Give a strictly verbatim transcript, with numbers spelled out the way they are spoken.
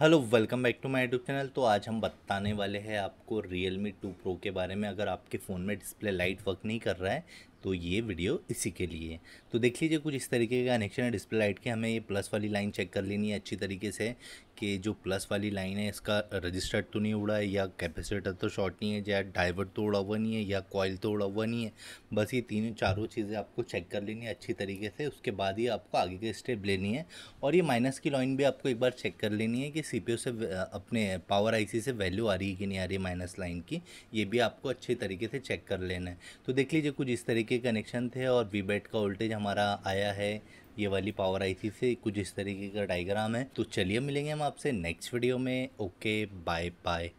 Hello welcome back to my YouTube channel. तो आज हम बताने वाले हैं आपको Realme टू Pro के बारे में। अगर आपके फ़ोन में डिस्प्ले लाइट वर्क नहीं कर रहा है तो ये वीडियो इसी के लिए है। तो देख लीजिए कुछ इस तरीके का कनेक्शन है डिस्प्ले लाइट के। हमें ये प्लस वाली लाइन चेक कर लेनी है अच्छी तरीके से कि जो प्लस वाली लाइन है इसका रजिस्टर तो नहीं उड़ा है, या कैपेसिटर तो शॉर्ट नहीं है, या डाइवर्ट तो उड़ा हुआ नहीं है, या कॉयल तो उड़ा हुआ नहीं है। बस ये तीनों चारों चीज़ें आपको चेक कर लेनी है अच्छी तरीके से। उसके बाद ही आपको आगे के स्टेप लेनी है। और ये माइनस की लाइन भी आपको एक बार चेक कर लेनी है कि सी पी यू से अपने पावर आई सी से वैल्यू आ रही है कि नहीं आ रही है माइनस लाइन की। ये भी आपको अच्छे तरीके से चेक कर लेना है। तो देख लीजिए कुछ इस तरीके कनेक्शन थे। और वी बैट का वोल्टेज हमारा आया है ये वाली पावर आईसी से, कुछ इस तरीके का डायग्राम है। तो चलिए मिलेंगे हम आपसे नेक्स्ट वीडियो में। Okay bye bye.